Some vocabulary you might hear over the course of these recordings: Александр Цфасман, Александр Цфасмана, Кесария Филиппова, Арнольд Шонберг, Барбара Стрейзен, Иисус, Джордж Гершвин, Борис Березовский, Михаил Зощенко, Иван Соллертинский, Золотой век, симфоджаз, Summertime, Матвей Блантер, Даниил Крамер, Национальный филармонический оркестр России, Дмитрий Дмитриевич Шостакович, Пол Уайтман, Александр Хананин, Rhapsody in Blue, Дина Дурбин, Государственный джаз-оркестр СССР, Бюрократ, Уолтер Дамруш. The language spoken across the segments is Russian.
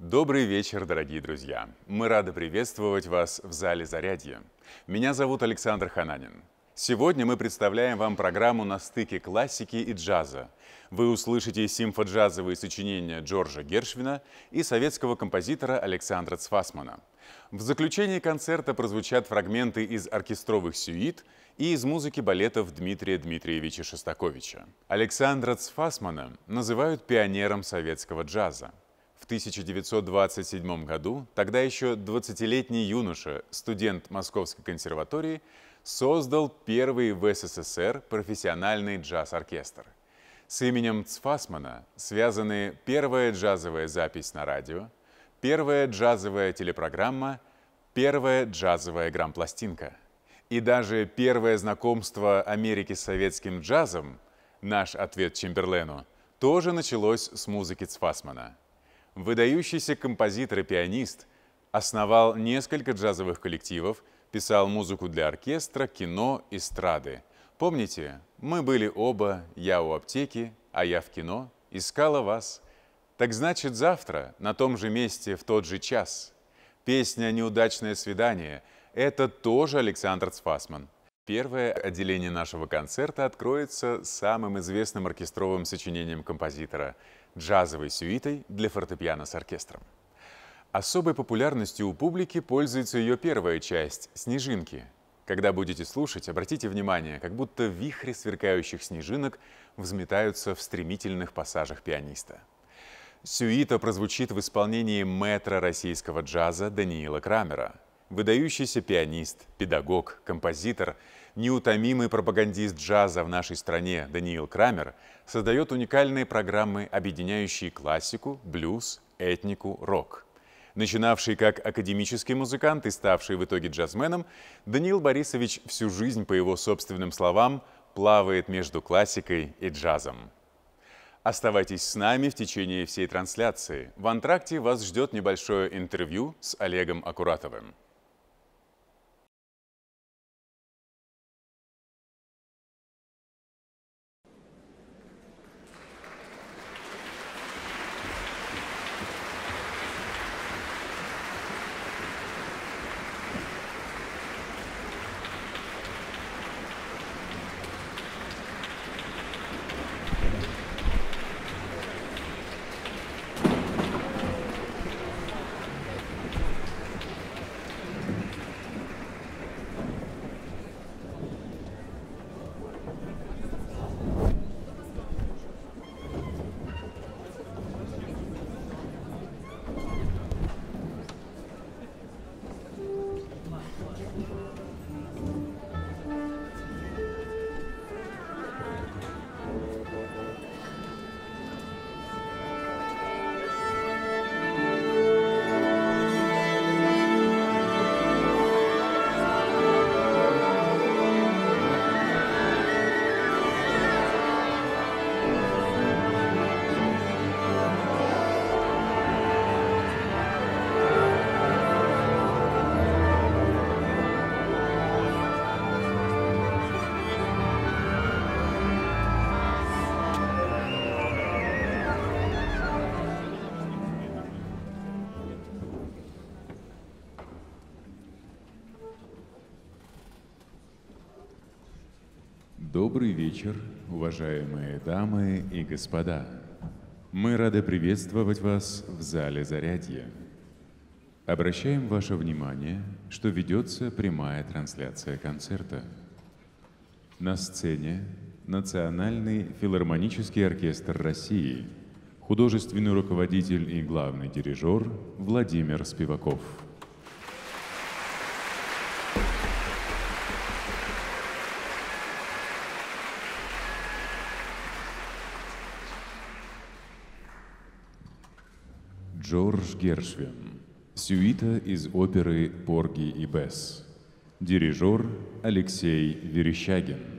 Добрый вечер, дорогие друзья! Мы рады приветствовать вас в Зале Зарядье. Меня зовут Александр Хананин. Сегодня мы представляем вам программу «На стыке классики и джаза». Вы услышите симфоджазовые сочинения Джорджа Гершвина и советского композитора Александра Цфасмана. В заключении концерта прозвучат фрагменты из оркестровых сюит и из музыки балетов Дмитрия Дмитриевича Шостаковича. Александра Цфасмана называют пионером советского джаза. В 1927 году тогда еще 20-летний юноша, студент Московской консерватории, создал первый в СССР профессиональный джаз-оркестр. С именем Цфасмана связаны первая джазовая запись на радио, первая джазовая телепрограмма, первая джазовая грампластинка. И даже первое знакомство Америки с советским джазом, наш ответ Чемберлену, тоже началось с музыки Цфасмана. Выдающийся композитор и пианист основал несколько джазовых коллективов, писал музыку для оркестра, кино, эстрады. Помните, мы были оба, я у аптеки, а я в кино, искала вас. Так значит, завтра, на том же месте, в тот же час. Песня «Неудачное свидание» — это тоже Александр Цфасман. Первое отделение нашего концерта откроется самым известным оркестровым сочинением композитора — джазовой сюитой для фортепиано с оркестром. Особой популярностью у публики пользуется ее первая часть — «Снежинки». Когда будете слушать, обратите внимание, как будто вихри сверкающих снежинок взметаются в стремительных пассажах пианиста. Сюита прозвучит в исполнении мэтра российского джаза Даниила Крамера. Выдающийся пианист, педагог, композитор, неутомимый пропагандист джаза в нашей стране Даниил Крамер создает уникальные программы, объединяющие классику, блюз, этнику, рок. Начинавший как академический музыкант и ставший в итоге джазменом, Даниил Борисович всю жизнь, по его собственным словам, плавает между классикой и джазом. Оставайтесь с нами в течение всей трансляции. В антракте вас ждет небольшое интервью с Олегом Аккуратовым. Добрый вечер, уважаемые дамы и господа! Мы рады приветствовать вас в Зале Зарядье. Обращаем ваше внимание, что ведется прямая трансляция концерта. На сцене Национальный филармонический оркестр России, художественный руководитель и главный дирижер Владимир Спиваков. Джордж Гершвин. Сюита из оперы «Порги и Бесс». Дирижер Алексей Верещагин.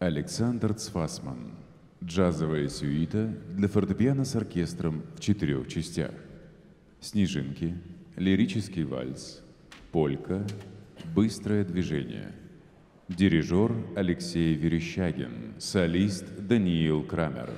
Александр Цфасман. Джазовая сюита для фортепиано с оркестром в 4 частях. Снежинки, лирический вальс, полька, быстрое движение. Дирижер Алексей Верещагин, солист Даниил Крамер.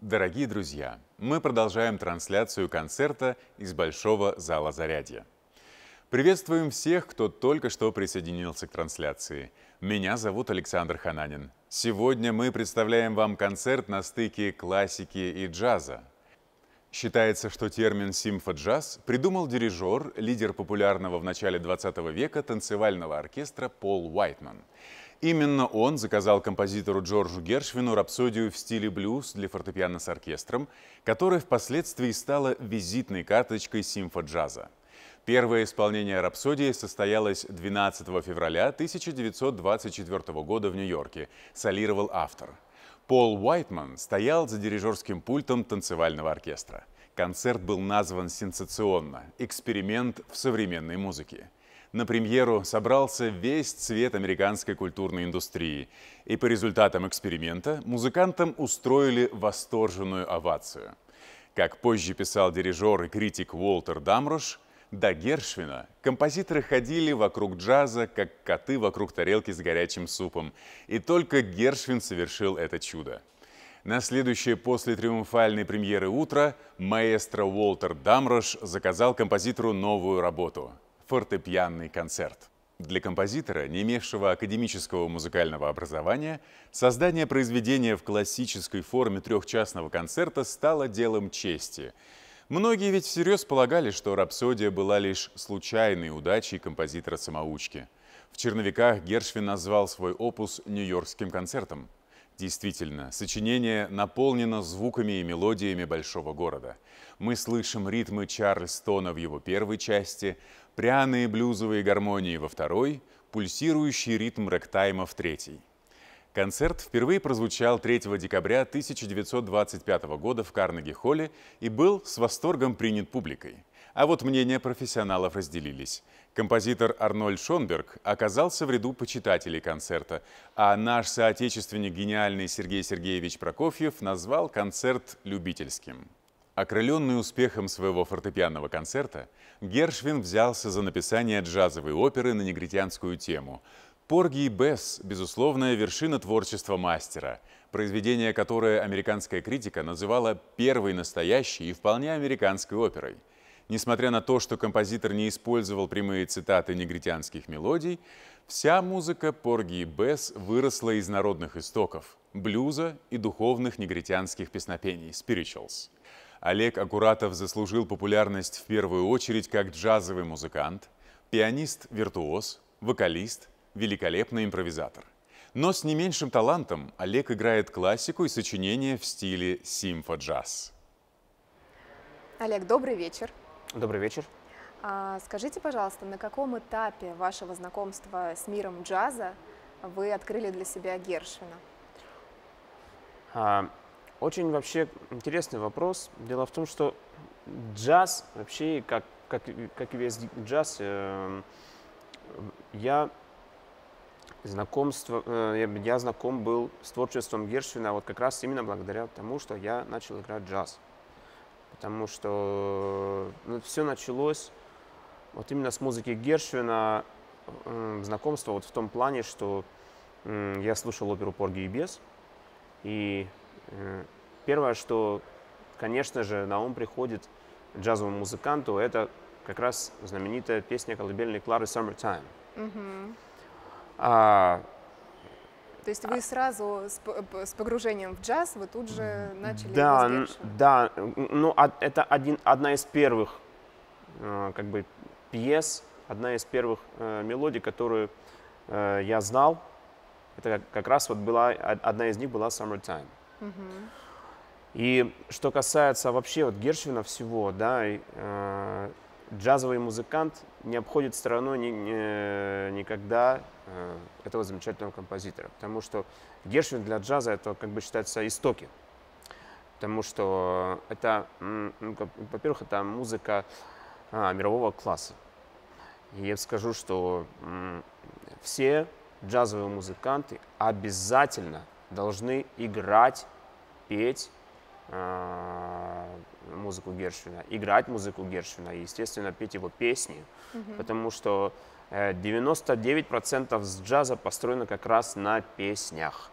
Дорогие друзья, мы продолжаем трансляцию концерта из Большого зала Зарядье. Приветствуем всех, кто только что присоединился к трансляции. Меня зовут Александр Хананин. Сегодня мы представляем вам концерт на стыке классики и джаза. Считается, что термин симфоджаз придумал дирижер, лидер популярного в начале 20 века танцевального оркестра Пол Уайтман. Именно он заказал композитору Джорджу Гершвину рапсодию в стиле блюз для фортепиано с оркестром, которая впоследствии стала визитной карточкой симфоджаза. Первое исполнение рапсодии состоялось 12 февраля 1924 года в Нью-Йорке, солировал автор. Пол Уайтман стоял за дирижерским пультом танцевального оркестра. Концерт был назван сенсационно «Эксперимент в современной музыке». На премьеру собрался весь цвет американской культурной индустрии. И по результатам эксперимента музыкантам устроили восторженную овацию. Как позже писал дирижер и критик Уолтер Дамруш, до Гершвина композиторы ходили вокруг джаза, как коты вокруг тарелки с горячим супом. И только Гершвин совершил это чудо. На следующее после триумфальной премьеры утро маэстро Уолтер Дамруш заказал композитору новую работу – фортепианный концерт. Для композитора, не имевшего академического музыкального образования, создание произведения в классической форме трехчастного концерта стало делом чести. Многие ведь всерьез полагали, что рапсодия была лишь случайной удачей композитора-самоучки. В черновиках Гершвин назвал свой опус «Нью-Йоркским концертом». Действительно, сочинение наполнено звуками и мелодиями большого города. Мы слышим ритмы Чарльстона в его первой части, пряные блюзовые гармонии во второй, пульсирующий ритм рэгтайма в третьей. Концерт впервые прозвучал 3 декабря 1925 года в Карнеги-холле и был с восторгом принят публикой. А вот мнения профессионалов разделились. Композитор Арнольд Шонберг оказался в ряду почитателей концерта, а наш соотечественник гениальный Сергей Сергеевич Прокофьев назвал концерт любительским. Окрыленный успехом своего фортепианного концерта, Гершвин взялся за написание джазовой оперы на негритянскую тему. «Порги и Бесс» – безусловная вершина творчества мастера, произведение, которое американская критика называла первой настоящей и вполне американской оперой. Несмотря на то, что композитор не использовал прямые цитаты негритянских мелодий, вся музыка «Порги и Бесс» выросла из народных истоков – блюза и духовных негритянских песнопений – «spirituals». Олег Аккуратов заслужил популярность в первую очередь как джазовый музыкант, пианист-виртуоз, вокалист, великолепный импровизатор. Но с не меньшим талантом Олег играет классику и сочинения в стиле симфоджаз. Олег, добрый вечер. Добрый вечер. Скажите, пожалуйста, на каком этапе вашего знакомства с миром джаза вы открыли для себя Гершвина? Очень вообще интересный вопрос. Дело в том, что джаз, вообще, как и весь джаз, я знаком был с творчеством Гершвина вот как раз именно благодаря тому, что я начал играть джаз. Потому что все началось вот именно с музыки Гершвина, знакомство вот в том плане, что я слушал оперу «Порги и Бесс», и первое, что, конечно же, на ум приходит джазовому музыканту, это как раз знаменитая песня колыбельной Клары «Summertime». Mm-hmm. То есть вы сразу с погружением в джаз вы тут же начали? Да, да, ну это одна из первых как бы пьес, одна из первых мелодий, которую я знал. Это как раз вот была одна из них была Summertime. Mm-hmm. И что касается вообще вот Гершвина всего, да, джазовый музыкант не обходит стороной никогда этого замечательного композитора, потому что Гершвин для джаза это как бы считается истоки, потому что это, во-первых, это музыка мирового класса. И я скажу, что все джазовые музыканты обязательно должны играть, петь музыку Гершвина, играть музыку Гершвина и, естественно, петь его песни, потому что 99% с джаза построено как раз на песнях.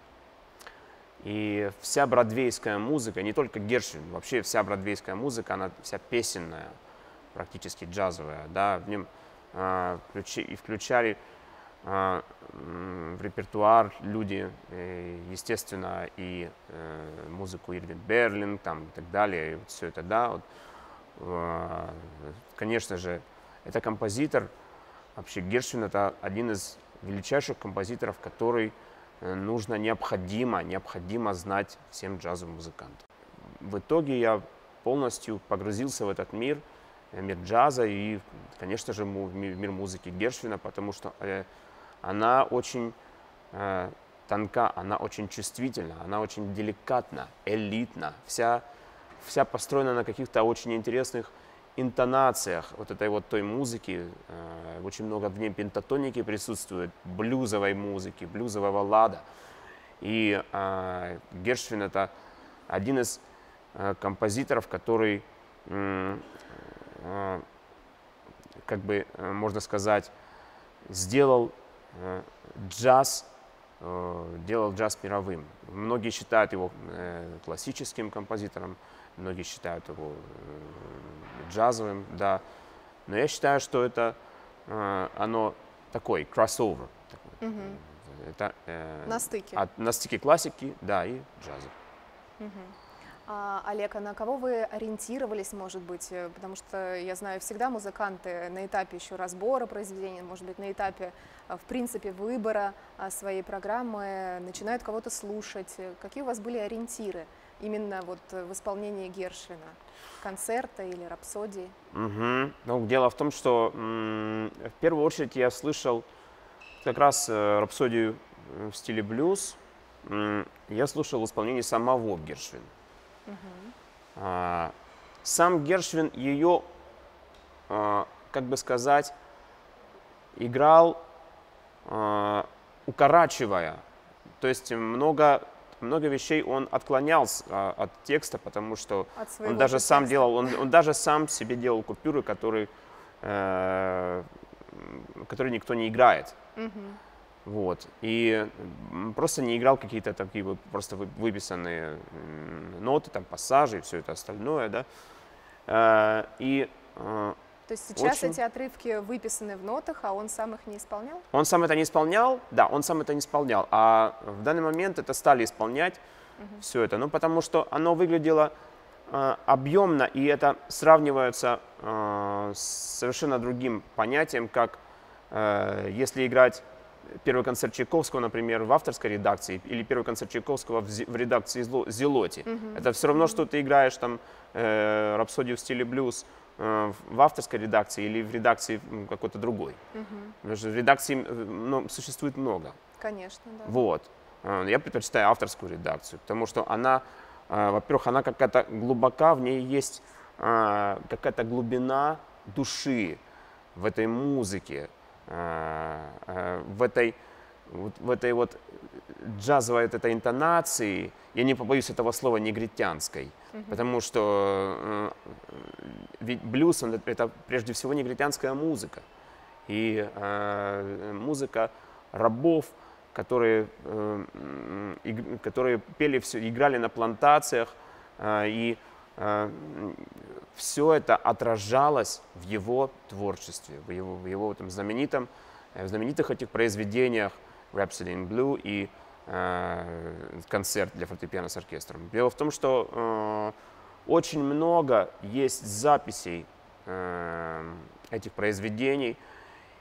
И вся бродвейская музыка, не только Гершвин, вообще вся бродвейская музыка, она вся песенная, практически джазовая, да, в нем включали в репертуар люди, естественно, и музыку Ирвин Берлин, там, и так далее, и вот все это, да. Вот, конечно же, это композитор, вообще Гершвин — это один из величайших композиторов, который нужно, необходимо знать всем джазовым музыкантам. В итоге я полностью погрузился в этот мир, мир джаза и, конечно же, мир музыки Гершвина, потому что она очень тонка, она очень чувствительна, она очень деликатна, элитна, вся построена на каких-то очень интересных интонациях вот этой вот той музыки. Очень много в ней пентатоники присутствует, блюзовой музыки, блюзового лада. И Гершвин — это один из композиторов, который, как бы можно сказать, сделал джаз, делал джаз мировым. Многие считают его классическим композитором, многие считают его джазовым, да. Но я считаю, что это оно такой кроссовер. Такой. На стыке. На стыке классики, да, и джаза. Олег, а на кого вы ориентировались, может быть? Потому что, я знаю, всегда музыканты на этапе еще разбора произведения, может быть, на этапе, в принципе, выбора своей программы начинают кого-то слушать. Какие у вас были ориентиры именно вот в исполнении Гершвина? Концерта или рапсодии? Ну, дело в том, что в первую очередь я слышал как раз рапсодию в стиле блюз. Я слушал исполнение самого Гершвина. Сам Гершвин ее, как бы сказать, играл, укорачивая. То есть много вещей он отклонялся от текста, потому что он даже сам делал, он даже сам себе делал купюры, которые никто не играет. Вот. И просто не играл какие-то такие просто выписанные ноты, там, пассажи и все это остальное, да. И, то есть сейчас эти отрывки выписаны в нотах, а он сам их не исполнял? Он сам это не исполнял, да, он сам это не исполнял. А в данный момент это стали исполнять все это, ну, потому что оно выглядело объемно, и это сравнивается с совершенно другим понятием, как если играть первый концерт Чайковского, например, в авторской редакции, или первый концерт Чайковского в редакции Зелоти. Это все равно, что ты играешь там рапсодию в стиле блюз в авторской редакции или в редакции какой-то другой. Потому что редакций существует много. Конечно, да. Вот. Я предпочитаю авторскую редакцию, потому что она, во-первых, она какая-то глубока, в ней есть какая-то глубина души в этой музыке, в этой вот джазовой этой интонации, я не побоюсь этого слова, негритянской, потому что ведь блюз — это прежде всего негритянская музыка, и музыка рабов, которые пели все, играли на плантациях, и все это отражалось в его творчестве, в его там, знаменитых этих произведениях «Rhapsody in Blue» и концерт для фортепиано с оркестром. Дело в том, что очень много есть записей этих произведений.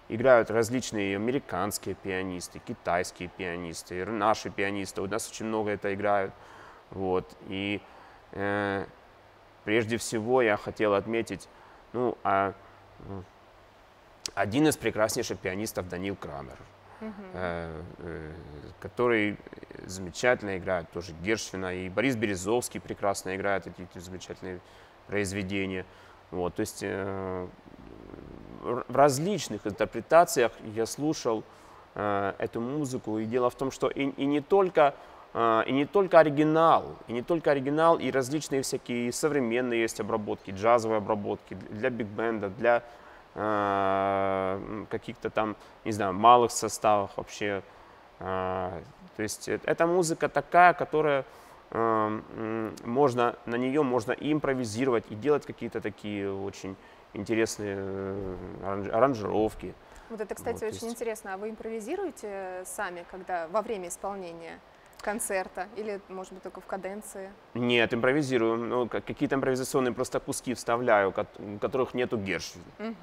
Играют различные американские пианисты, китайские пианисты, наши пианисты. У нас очень много это играют. Вот. И прежде всего я хотел отметить, ну, один из прекраснейших пианистов — Даниил Крамер, который замечательно играет тоже Гершвина, и Борис Березовский прекрасно играет эти замечательные произведения. Вот, то есть в различных интерпретациях я слушал эту музыку, и дело в том, что и не только оригинал, и различные всякие современные есть обработки, джазовые обработки для биг-бенда, для каких-то там, не знаю, малых составов вообще. То есть это музыка такая, которая можно, на нее можно и импровизировать, и делать какие-то такие очень интересные аранжировки. Вот это, кстати, вот, очень интересно. А вы импровизируете сами, когда во время исполнения концерта? Или, может быть, только в каденции? Нет, импровизирую. Ну, какие-то импровизационные просто куски вставляю, у которых нету Гершвина.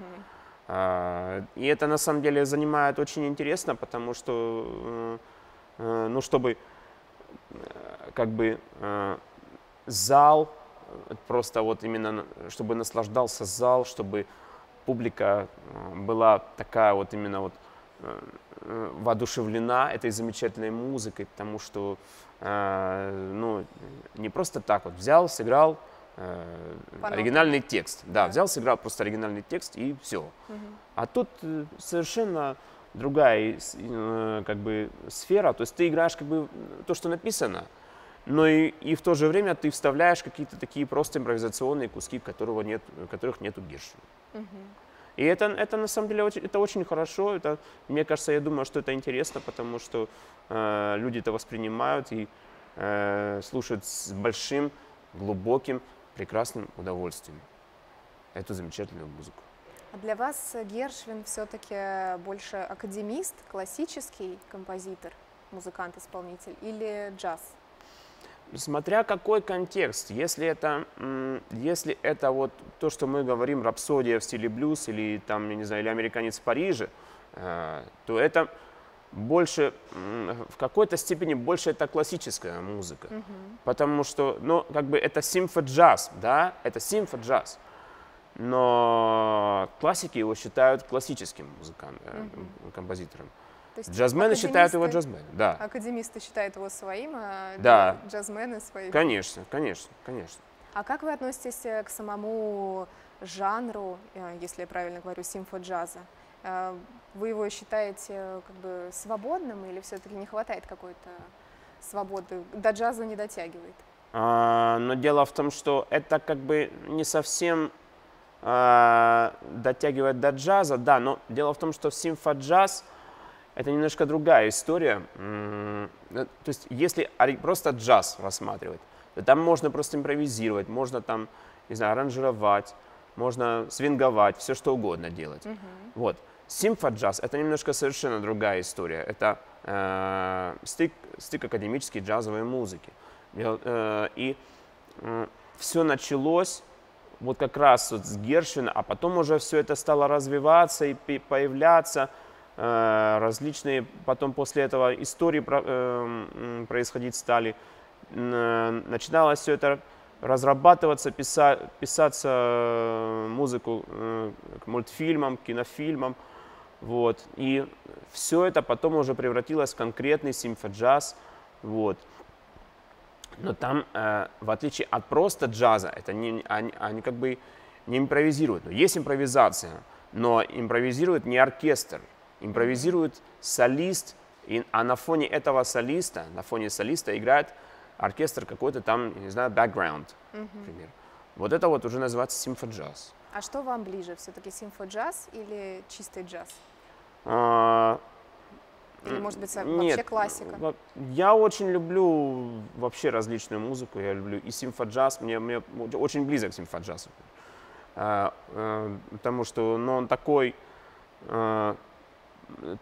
И это, на самом деле, занимает очень интересно, потому что, ну, чтобы, как бы, зал, просто вот именно, чтобы наслаждался зал, чтобы публика была такая вот именно вот воодушевлена этой замечательной музыкой, потому что, ну, не просто так вот взял, сыграл оригинальный текст. Да, взял, сыграл просто оригинальный текст и все. А тут совершенно другая, как бы, сфера, то есть ты играешь, как бы, то, что написано, но и в то же время ты вставляешь какие-то такие просто импровизационные куски, которых нету Гершвина. И это на самом деле это очень хорошо, это, мне кажется, я думаю, что это интересно, потому что люди это воспринимают и слушают с большим, глубоким, прекрасным удовольствием эту замечательную музыку. А для вас Гершвин все-таки больше академист, классический композитор, музыкант-исполнитель или джаз? Смотря какой контекст, если это вот то, что мы говорим, рапсодия в стиле блюз или там, я не знаю, или американец в Париже, то это больше, в какой-то степени больше это классическая музыка, потому что, ну, как бы это симфоджаз, да, это симфоджаз, но классики его считают классическим композитором. Джазмены считают его джазменом, да. Академисты считают его своим, а да, джазмены своим. Конечно, конечно, конечно. А как вы относитесь к самому жанру, если я правильно говорю, симфоджаза? Вы его считаете, как бы, свободным или все-таки не хватает какой-то свободы, до джаза не дотягивает? Но дело в том, что это, как бы, не совсем дотягивает до джаза, да, но дело в том, что симфоджаз — это немножко другая история. То есть если просто джаз рассматривать, то там можно просто импровизировать, можно там, не знаю, аранжировать, можно свинговать, все что угодно делать. Вот. Симфоджаз — это немножко совершенно другая история. Это стык академической джазовой музыки. И все началось вот как раз вот с Гершвина, а потом уже все это стало развиваться и появляться различные, потом после этого истории происходить стали. Начиналось все это разрабатываться, писаться музыку к мультфильмам, кинофильмам. Вот. И все это потом уже превратилось в конкретный симфоджаз. Вот. Но там, в отличие от просто джаза, это не, они как бы не импровизируют. Но есть импровизация, но импровизирует не оркестр. Импровизирует солист, и, а на фоне этого солиста, играет оркестр какой-то там, не знаю, background, например. Вот это вот уже называется симфоджаз. А что вам ближе, все-таки симфоджаз или чистый джаз? Или, может быть, вообще нет, классика? Я очень люблю вообще различную музыку, я люблю и симфоджаз, мне очень близок симфоджаз, потому что, ну, он такой...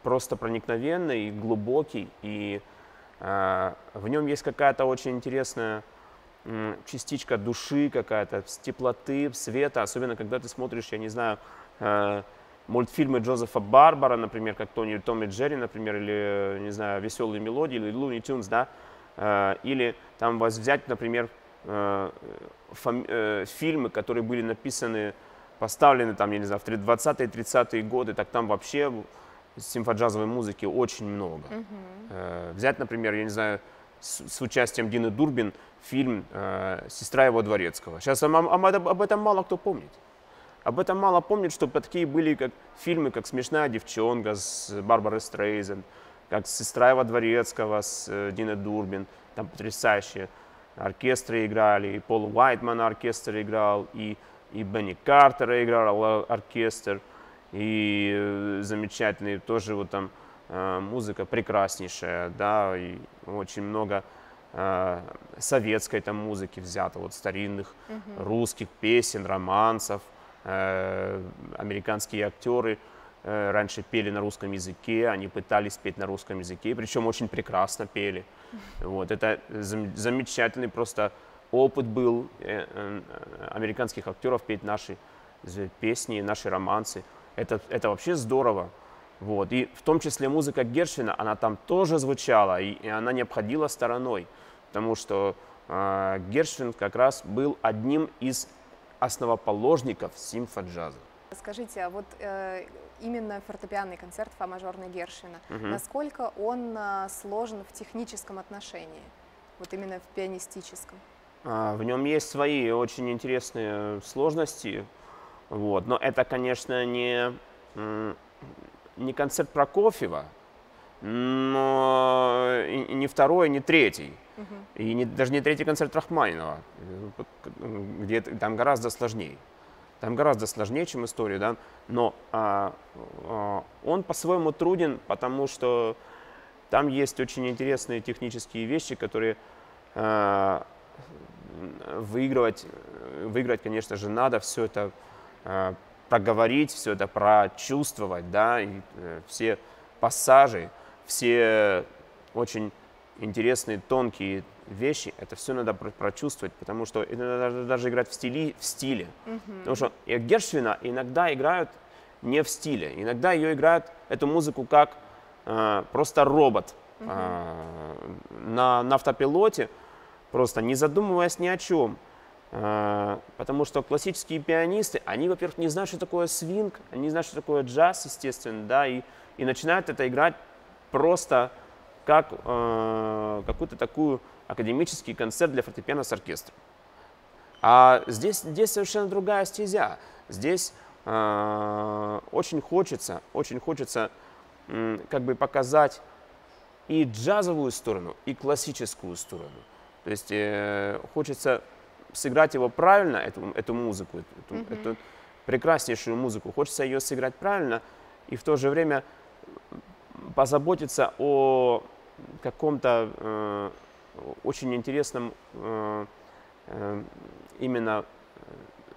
просто проникновенный и глубокий, и в нем есть какая-то очень интересная частичка души, какая-то теплоты, света, особенно когда ты смотришь, я не знаю, мультфильмы Джозефа Барбара, например, как Том и Джерри, например, или, не знаю, «Веселые мелодии», или «Луни Тюнс», да, или там взять, например, фильмы, которые были написаны, поставлены там, я не знаю, в 20-е, 30-е годы, так там вообще симфоджазовой музыки очень много. Взять, например, я не знаю, с участием Дины Дурбин фильм «Сестра его Дворецкого». Сейчас об этом мало кто помнит. Об этом мало помнит, что такие были как фильмы, как «Смешная девчонка» с Барбарой Стрейзен, как «Сестра его Дворецкого» с Диной Дурбин. Там потрясающие оркестры играли, и Пол Уайтман оркестр играл, и Бенни Картера играл оркестр. И замечательный тоже вот там музыка прекраснейшая, да, и очень много советской там музыки взято, вот старинных русских песен, романсов. Американские актеры раньше пели на русском языке, они пытались петь на русском языке, причем очень прекрасно пели. Вот, это замечательный просто опыт был американских актеров петь наши песни, наши романсы. Это вообще здорово. Вот. И в том числе музыка Гершвина, она там тоже звучала, и она не обходила стороной, потому что Гершвин как раз был одним из основоположников симфоджаза. Скажите, а вот именно фортепианный концерт фа-мажорный Гершвина, насколько он сложен в техническом отношении, вот именно в пианистическом? В нем есть свои очень интересные сложности, вот. Но это, конечно, не концерт Прокофьева, но и не второй, не третий, и даже не третий концерт Рахманинова, где там гораздо сложнее. Там гораздо сложнее, чем история, да? Но он по-своему труден, потому что там есть очень интересные технические вещи, которые выиграть, конечно же, надо. Все это проговорить, все это прочувствовать, да? И, все пассажи, все очень интересные, тонкие вещи, это все надо прочувствовать, потому что это надо даже играть в стиле. Потому что Гершвина иногда играют не в стиле, иногда ее играют, эту музыку, как просто робот на автопилоте, просто не задумываясь ни о чем. Потому что классические пианисты, они, во-первых, не знают, что такое свинг, они не знают, что такое джаз, естественно, да, и начинают это играть просто как какую-то такую академический концерт для фортепиано с оркестром. А здесь совершенно другая стезя. Здесь очень хочется как бы показать и джазовую сторону, и классическую сторону. То есть хочется сыграть его правильно, эту музыку, эту прекраснейшую музыку. Хочется ее сыграть правильно и в то же время позаботиться о каком-то очень интересном именно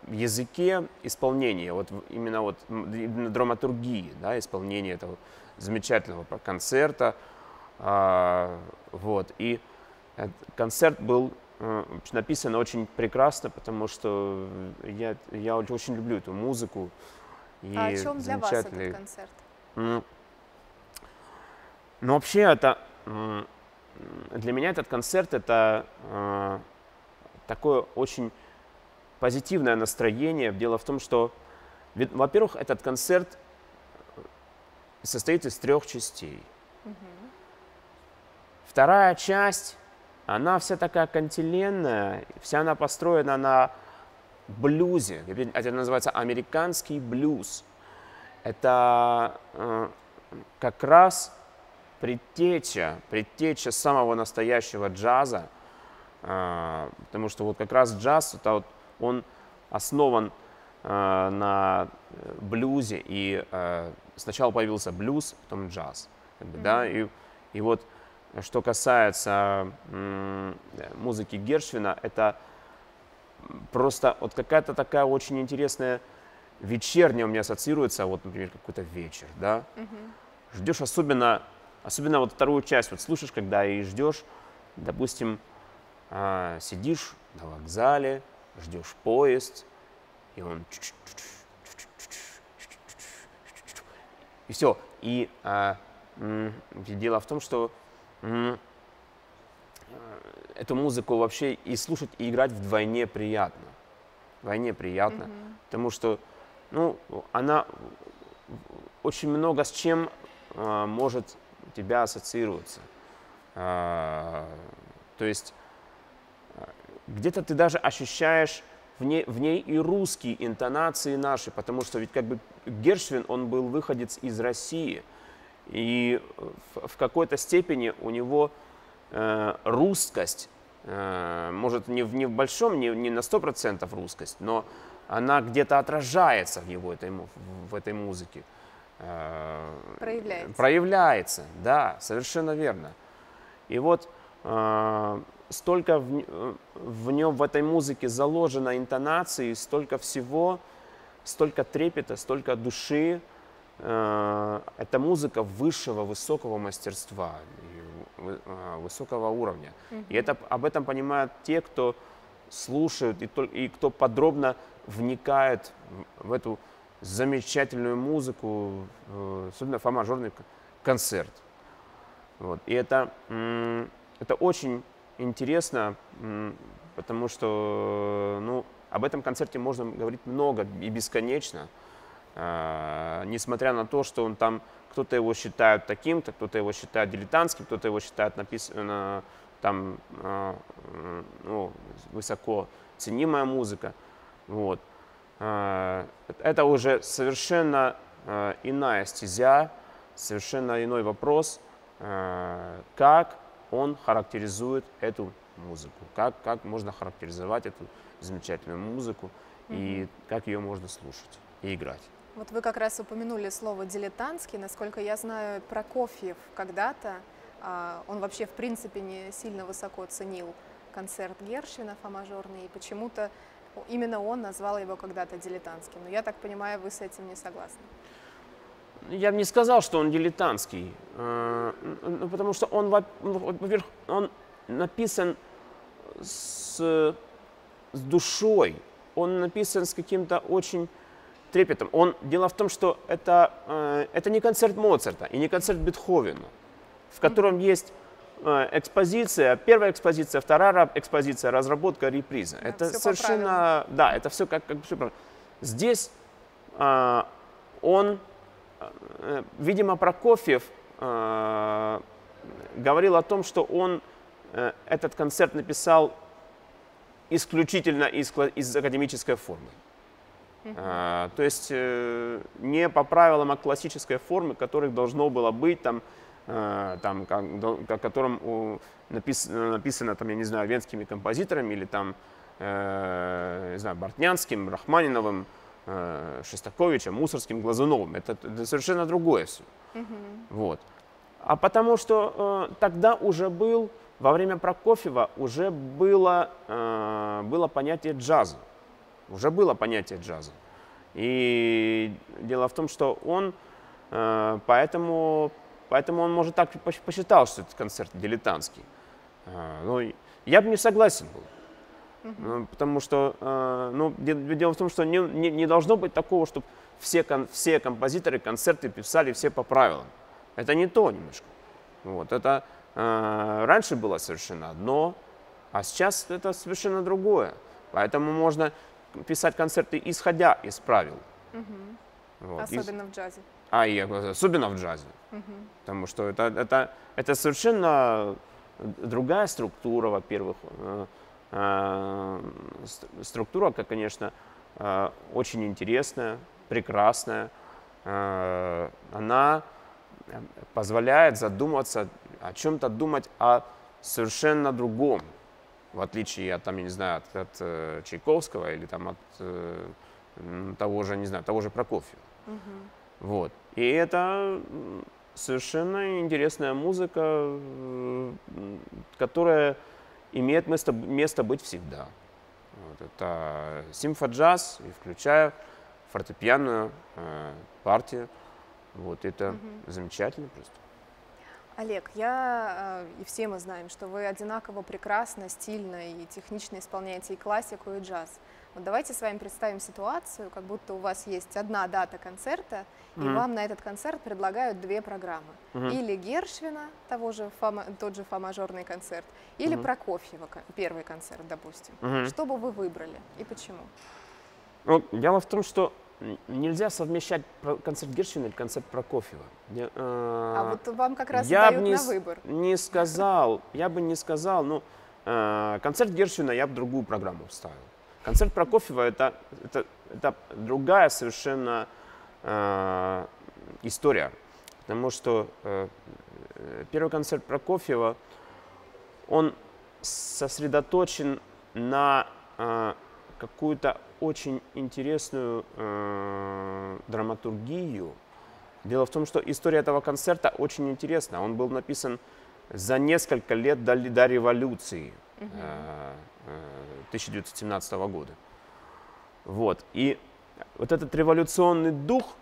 языке исполнения, вот именно вот драматургии, да, исполнения этого замечательного концерта. Вот. И концерт был написан очень прекрасно, потому что я очень люблю эту музыку. И а о чем для вас этот концерт? Ну, вообще, для меня этот концерт – это такое очень позитивное настроение. Дело в том, что, во-первых, этот концерт состоит из трех частей. Вторая часть, она вся такая кантиленная, вся она построена на блюзе. Это называется американский блюз. Это как раз предтеча самого настоящего джаза, потому что вот как раз джаз, это вот он основан на блюзе, и сначала появился блюз, потом джаз, да, и вот что касается музыки Гершвина, это просто вот какая-то такая очень интересная вечерняя у меня ассоциируется, вот, например, какой-то вечер, да, ждешь особенно вот вторую часть, вот слушаешь, когда и ждешь, допустим, сидишь на вокзале, ждешь поезд, и он... И все. И дело в том, что эту музыку вообще и слушать, и играть вдвойне приятно. Вдвойне приятно, потому что, ну, она очень много с чем может... тебя ассоциируются. То есть где-то ты даже ощущаешь в ней и русские интонации наши, потому что ведь как бы Гершвин, он был выходец из России, и в какой-то степени у него русскость, может, не в большом, не на 100% русскость, но она где-то отражается в этой музыке. проявляется. Проявляется, да, совершенно верно. И вот столько в нем, в этой музыке заложено интонации, столько всего, столько трепета, столько души. Это музыка высшего, высокого мастерства, высокого уровня. И это, об этом понимают те, кто слушают и кто подробно вникает в эту замечательную музыку, особенно фа-мажорный концерт. Вот. И это очень интересно, потому что об этом концерте можно говорить много и бесконечно, несмотря на то, что он там, кто-то его считает таким-то, кто-то его считает дилетантским, кто-то его считает там, высоко ценимая музыка. Вот. Это уже совершенно иная стезя, совершенно иной вопрос, как он характеризует эту музыку, как можно характеризовать эту замечательную музыку и как ее можно слушать и играть. Вот вы как раз упомянули слово «дилетантский». Насколько я знаю, Прокофьев когда-то, он вообще в принципе не сильно высоко ценил концерт Гершвина фа-мажорный, и почему-то именно он назвал его когда-то дилетантским. Но я так понимаю, вы с этим не согласны. Я бы не сказал, что он дилетантский, потому что он, во-первых, он написан с душой, он написан с каким-то очень... трепетом. Дело в том, что это не концерт Моцарта и не концерт Бетховена, в котором есть экспозиция, первая экспозиция, вторая экспозиция, разработка, реприза. Да, это совершенно, да, это все как все правильно. Здесь видимо, Прокофьев говорил о том, что он этот концерт написал исключительно из академической формы. То есть не по правилам классической формы, которых должно было быть, о котором написано, я не знаю, венскими композиторами или не знаю, Бортнянским, Рахманиновым, Шостаковичем, Мусорским, Глазуновым. Это совершенно другое все. Вот. А потому что тогда уже во время Прокофьева уже было понятие джаза. Уже было понятие джаза. И дело в том, что он, поэтому он, может, так посчитал, что этот концерт дилетантский. Но я бы не согласен был. Потому что, дело в том, что не должно быть такого, чтобы все композиторы концерты писали все по правилам. Это не то немножко. Вот, это раньше было совершенно одно, а сейчас это совершенно другое. Поэтому можно... писать концерты, исходя из правил. Вот. Особенно в джазе. Особенно в джазе. Потому что это совершенно другая структура, во-первых. Структура, конечно, очень интересная, прекрасная. Она позволяет задуматься, о чем-то думать о совершенно другом. В отличие от, от Чайковского или от того же Прокофьева. Вот. И это совершенно интересная музыка, которая имеет место быть всегда. Вот. Это симфоджаз, включая фортепианную партию. Вот. Это замечательно просто. Олег, и все мы знаем, что вы одинаково прекрасно, стильно и технично исполняете и классику, и джаз. Вот давайте с вами представим ситуацию, как будто у вас есть одна дата концерта, и вам на этот концерт предлагают две программы. Или Гершвина, тот же фа-мажорный концерт, или Прокофьева, первый концерт, допустим. Что бы вы выбрали и почему? Ну, дело в том, что... нельзя совмещать концерт Гершвина или концерт Прокофьева. Вот вам как раз дают на выбор. Я бы не сказал, концерт Гершвина я бы другую программу вставил. Концерт Прокофьева это другая совершенно история. Потому что первый концерт Прокофьева, он сосредоточен на какую-то очень интересную драматургию, Дело в том, что история этого концерта очень интересна. Он был написан за несколько лет до революции 1917 года. Вот. И вот этот революционный дух,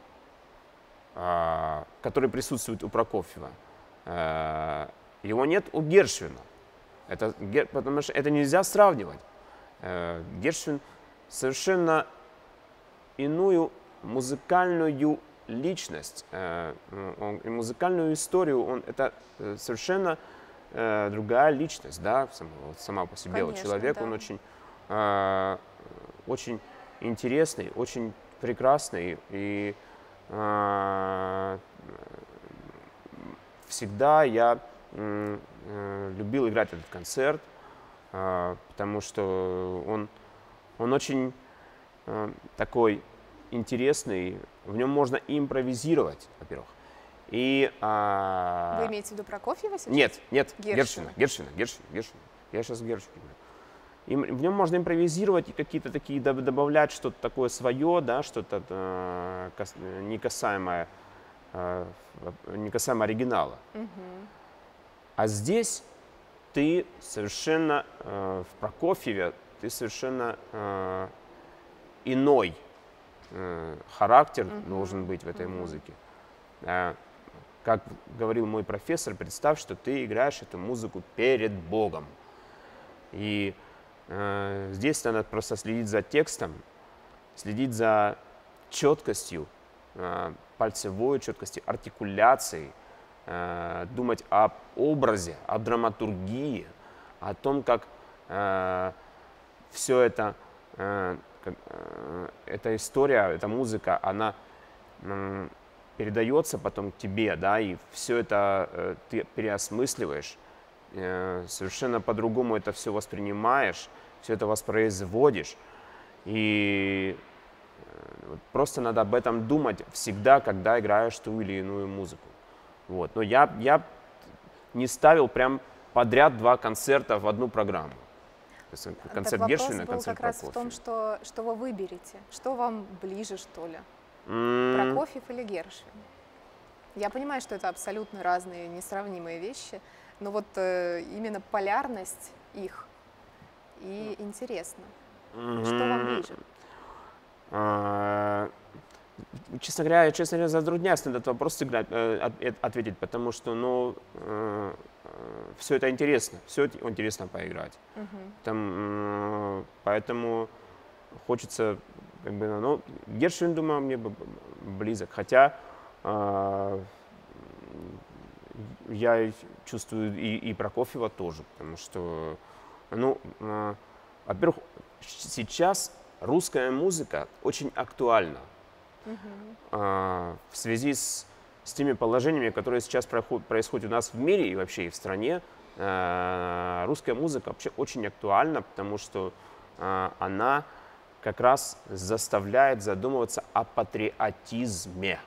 который присутствует у Прокофьева, его нет у Гершвина. Это, потому что это нельзя сравнивать. Гершвин совершенно иную музыкальную личность, музыкальную историю, это совершенно другая личность, да, сама по себе. Конечно, человек, да. Он очень интересный, очень прекрасный и всегда я любил играть этот концерт, потому что он очень такой интересный, в нем можно импровизировать, во-первых. Вы имеете в виду Прокофьева сейчас? Нет, Гершвина. Я сейчас Гершвина. В нем можно импровизировать и какие-то такие, добавлять что-то такое свое, да, что-то не касаемо оригинала. А здесь ты совершенно, в Прокофьеве, ты совершенно иной характер должен быть в этой музыке. Как говорил мой профессор, представь, что ты играешь эту музыку перед Богом. И здесь надо просто следить за текстом, следить за четкостью, пальцевой четкостью, артикуляцией, думать об образе, о драматургии, о том, как все это, эта история, эта музыка, она передается потом тебе, да, и все это ты переосмысливаешь, совершенно по-другому это все воспринимаешь, все это воспроизводишь. И просто надо об этом думать всегда, когда играешь ту или иную музыку. Вот. Но я не ставил прям подряд два концерта в одну программу. Концерт Гершвина, концерт Прокофьева. Вопрос был как раз в том, что вы выберете. Что вам ближе, что ли? Прокофьев или Гершвин? Я понимаю, что это абсолютно разные, несравнимые вещи, но вот именно полярность их и интересно. Что вам ближе? Честно говоря, я затрудняюсь на этот вопрос ответить, потому что, все это интересно, все интересно поиграть. Поэтому хочется, Гершвин, думаю, мне близок, хотя я чувствую и Прокофьева тоже, потому что, во-первых, сейчас русская музыка очень актуальна. В связи с теми положениями, которые сейчас происходят у нас в мире и вообще и в стране, русская музыка вообще очень актуальна, потому что она как раз заставляет задумываться о патриотизме.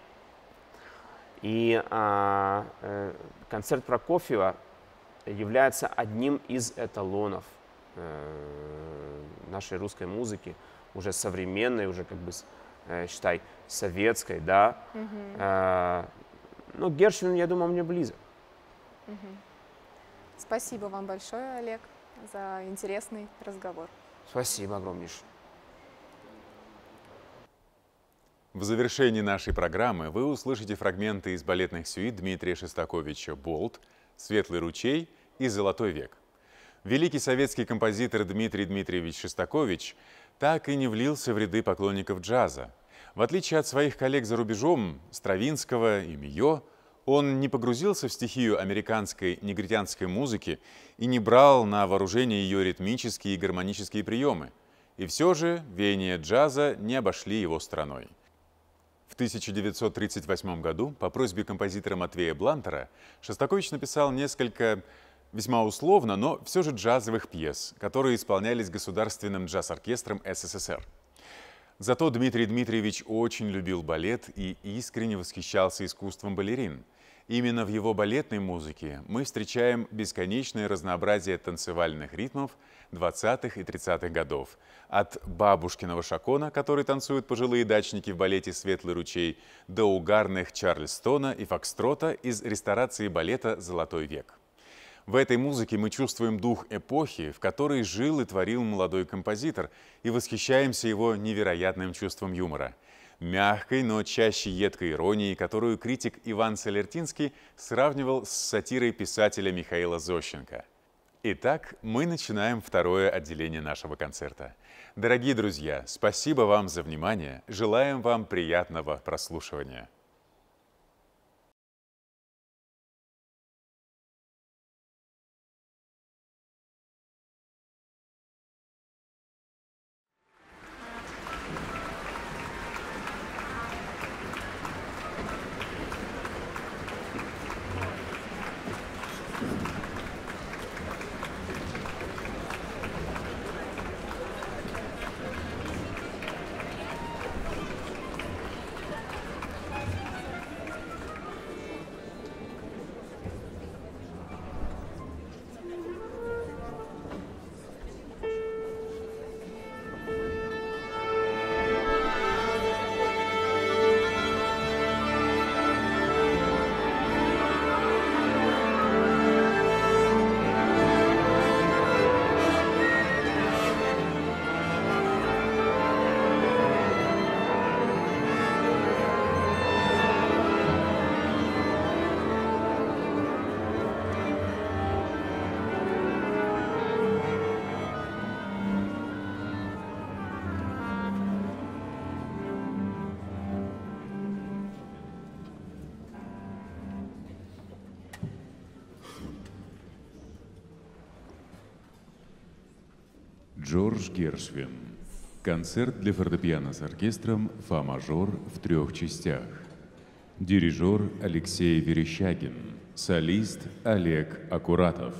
И концерт Прокофьева является одним из эталонов нашей русской музыки, уже современной, уже считай, советской, да. Но Гершвин, я думаю, мне близок. Спасибо вам большое, Олег, за интересный разговор. Спасибо огромнейшее. В завершении нашей программы вы услышите фрагменты из балетных сюит Дмитрия Шостаковича «Болт», «Светлый ручей» и «Золотой век». Великий советский композитор Дмитрий Дмитриевич Шостакович так и не влился в ряды поклонников джаза. В отличие от своих коллег за рубежом, Стравинского и Мийо, он не погрузился в стихию американской негритянской музыки и не брал на вооружение ее ритмические и гармонические приемы. И все же веяния джаза не обошли его стороной. В 1938 году по просьбе композитора Матвея Блантера Шостакович написал несколько весьма условно, но все же джазовых пьес, которые исполнялись Государственным джаз-оркестром СССР. Зато Дмитрий Дмитриевич очень любил балет и искренне восхищался искусством балерин. Именно в его балетной музыке мы встречаем бесконечное разнообразие танцевальных ритмов 20-х и 30-х годов. От бабушкиного шакона, который танцуют пожилые дачники в балете «Светлый ручей», до угарных Чарльстона и Фокстрота из ресторации балета «Золотой век». В этой музыке мы чувствуем дух эпохи, в которой жил и творил молодой композитор, и восхищаемся его невероятным чувством юмора. Мягкой, но чаще едкой иронией, которую критик Иван Соллертинский сравнивал с сатирой писателя Михаила Зощенко. Итак, мы начинаем второе отделение нашего концерта. Дорогие друзья, спасибо вам за внимание. Желаем вам приятного прослушивания. Джордж Гершвин. Концерт для фортепиано с оркестром «Фа-мажор» в 3 частях. Дирижер Алексей Верещагин. Солист Олег Аккуратов.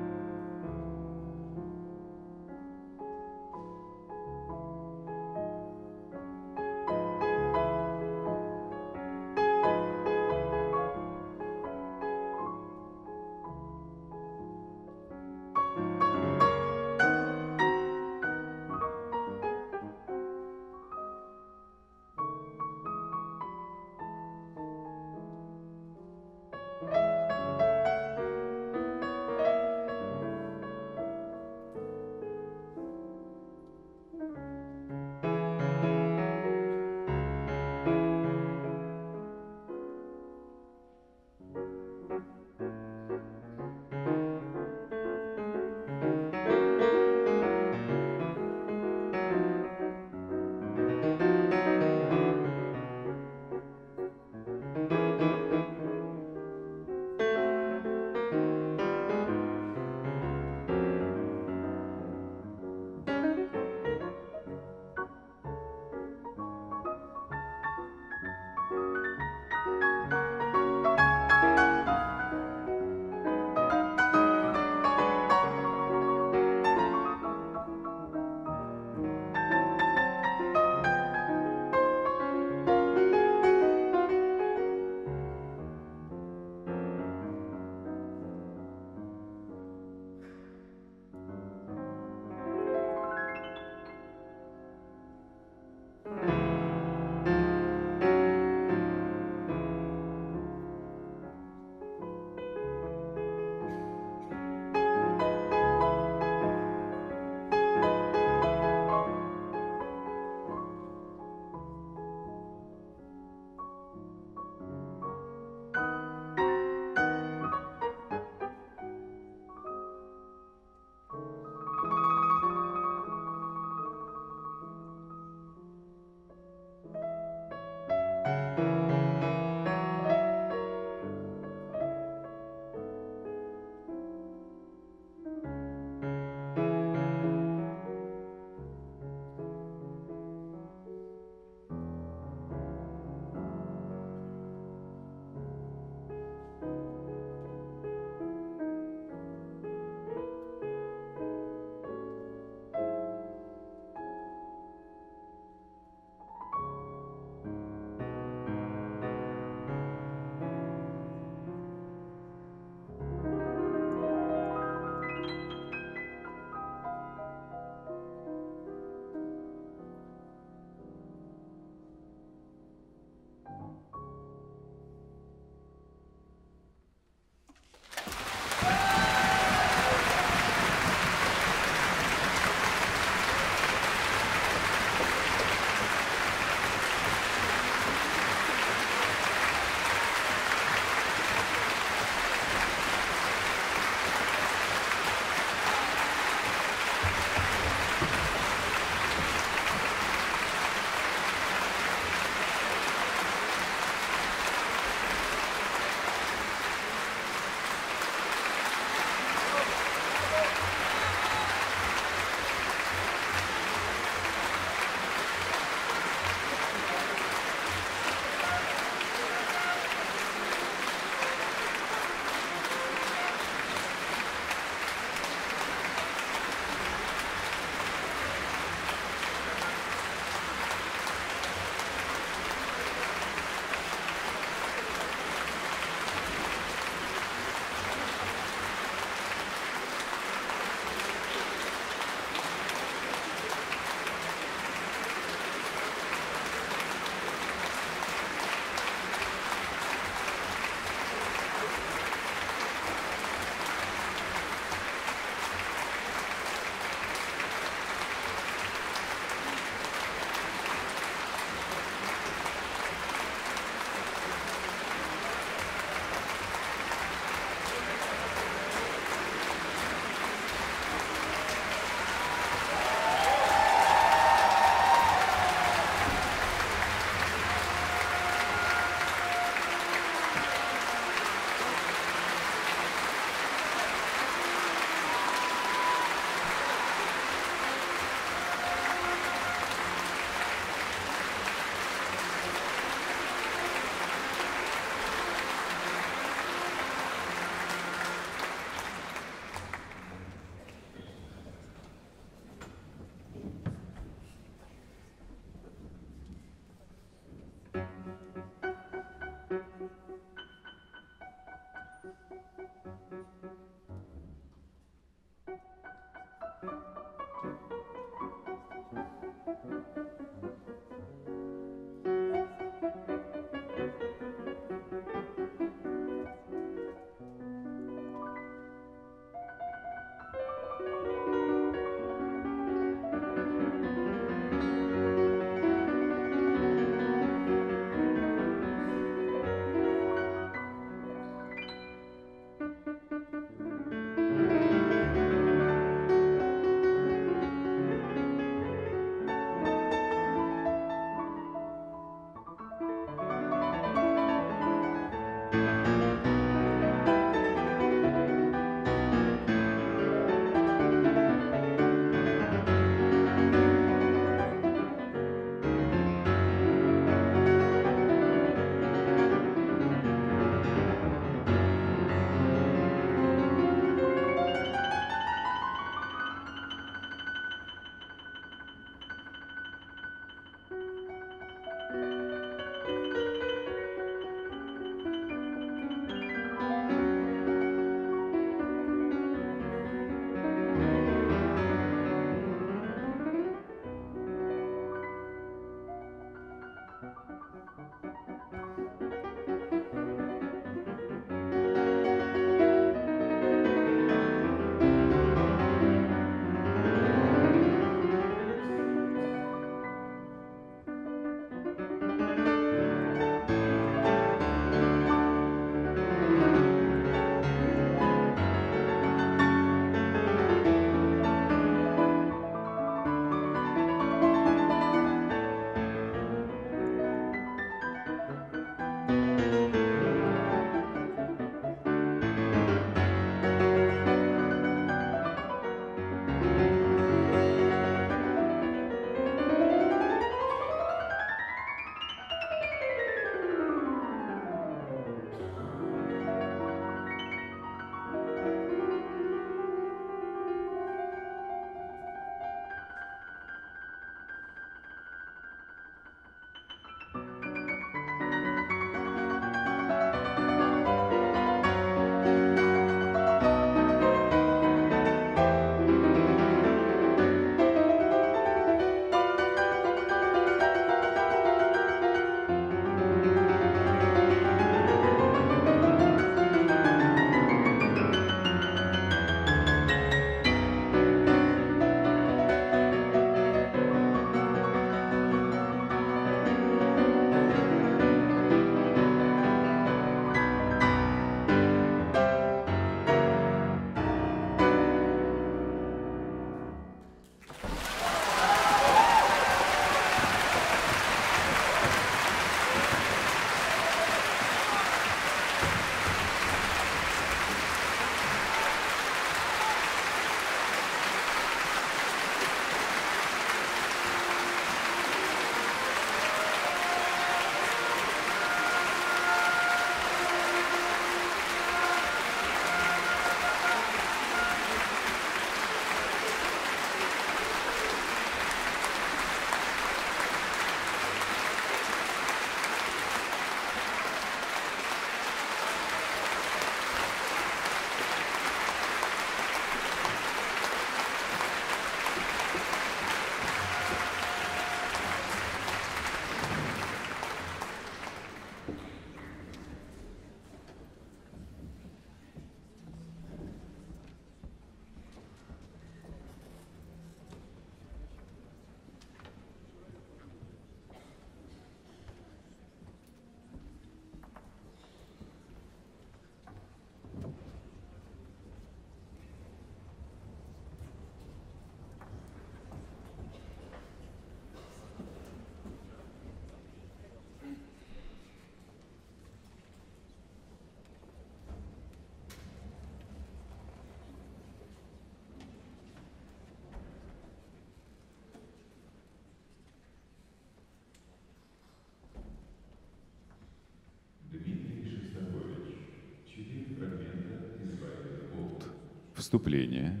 вступление,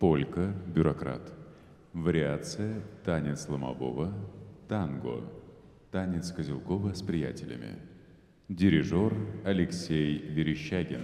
полька, бюрократ, вариация, танец ломового, танго, танец Козелкова с приятелями. Дирижер Алексей Верещагин.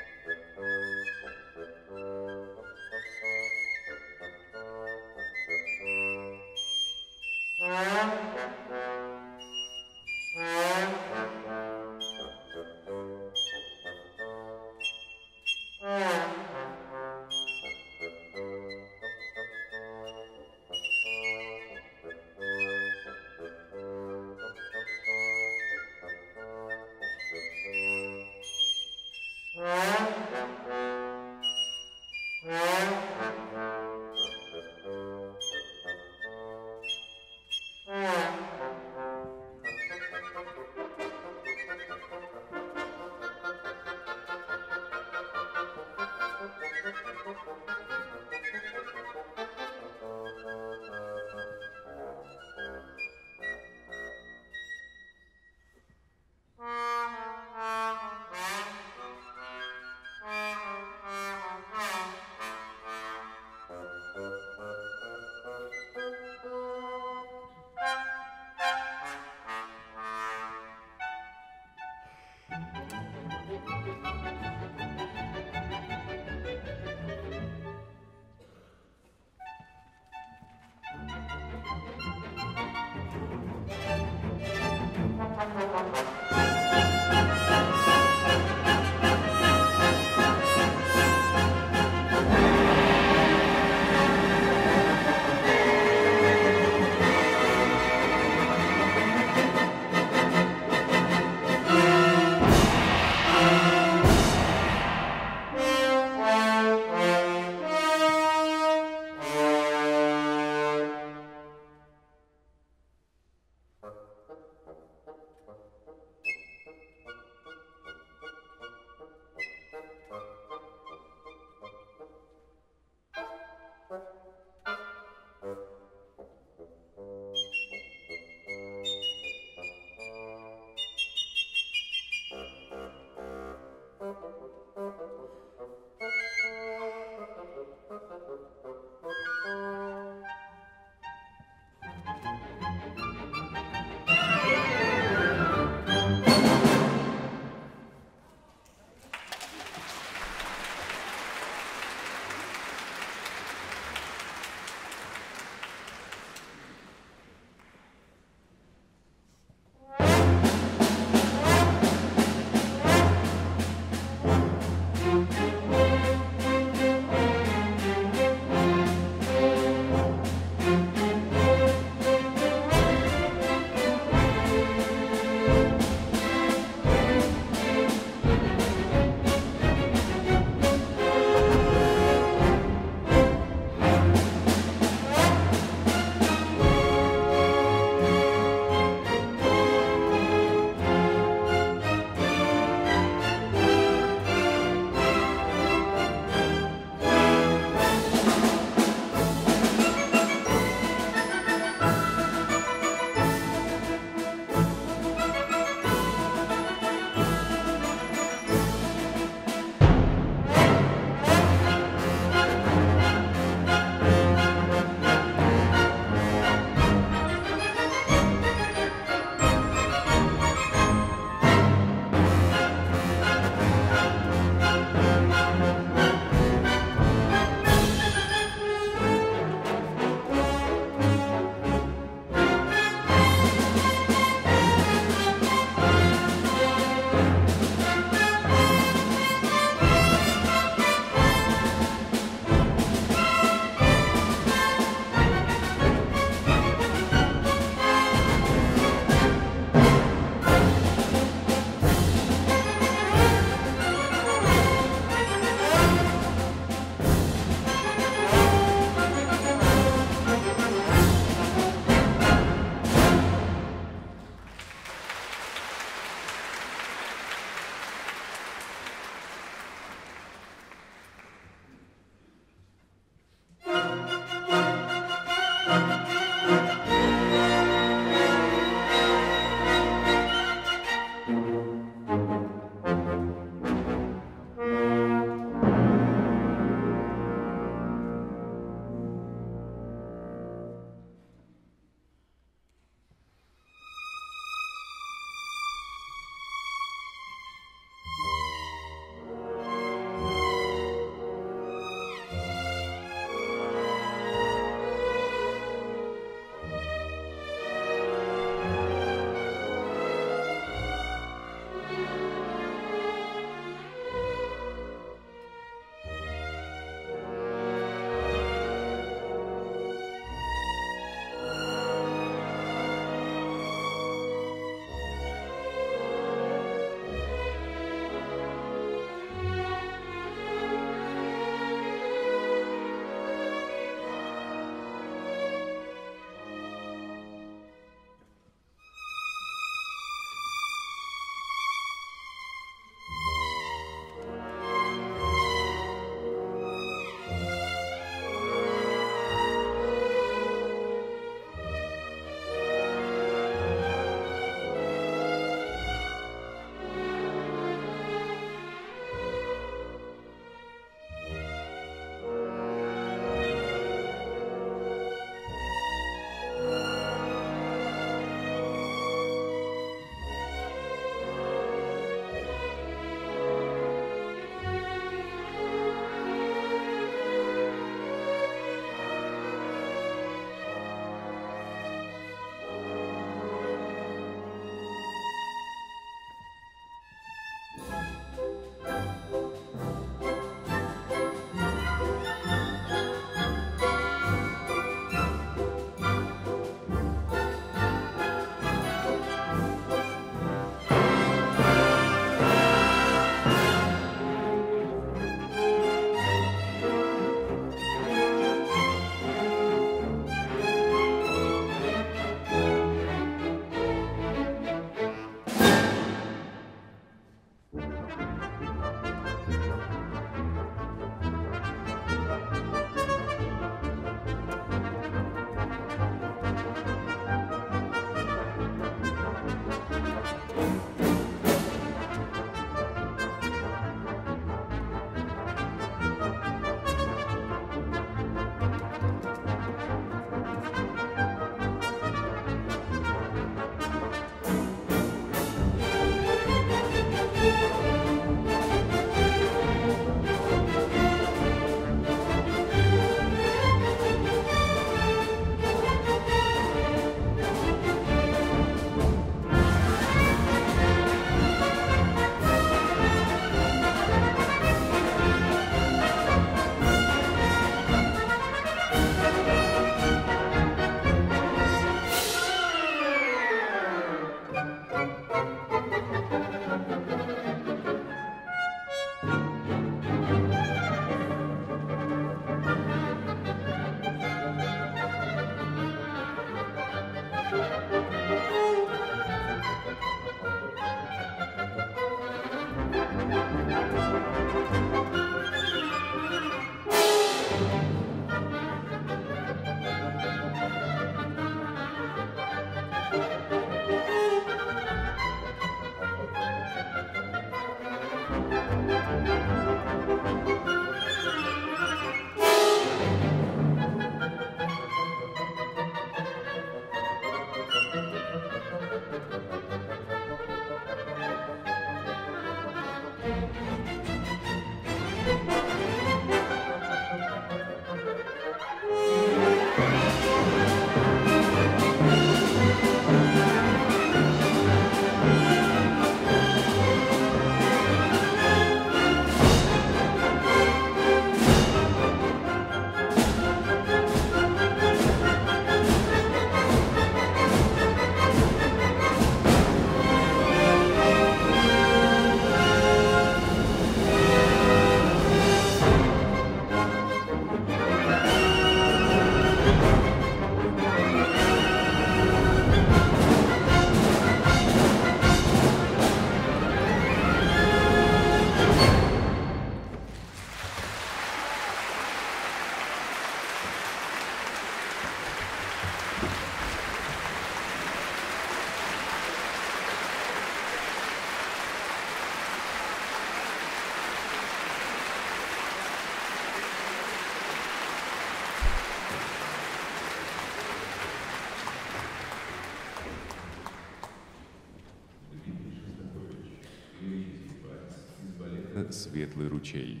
Светлый ручей.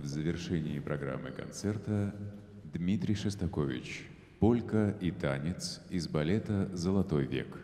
В завершении программы концерта Дмитрий Шостакович, полька и танец из балета «Золотой век».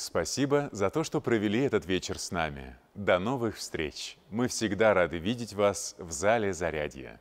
Спасибо за то, что провели этот вечер с нами. До новых встреч! Мы всегда рады видеть вас в Зале Зарядье.